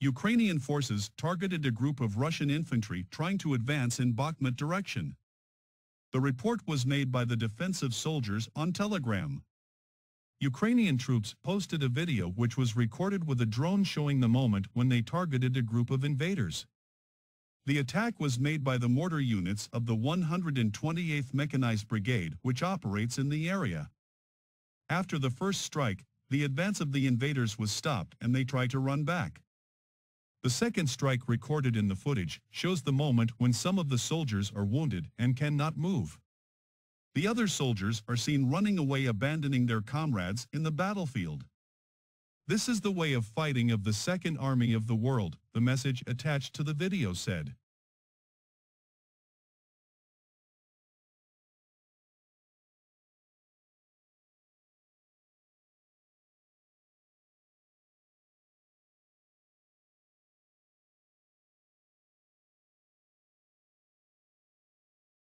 Ukrainian forces targeted a group of Russian infantry trying to advance in Bakhmut direction. The report was made by the defensive soldiers on Telegram. Ukrainian troops posted a video which was recorded with a drone showing the moment when they targeted a group of invaders. The attack was made by the mortar units of the 128th Mechanized Brigade, which operates in the area. After the first strike, the advance of the invaders was stopped and they tried to run back. The second strike recorded in the footage shows the moment when some of the soldiers are wounded and cannot move. The other soldiers are seen running away, abandoning their comrades in the battlefield. This is the way of fighting of the Second Army of the World, the message attached to the video said.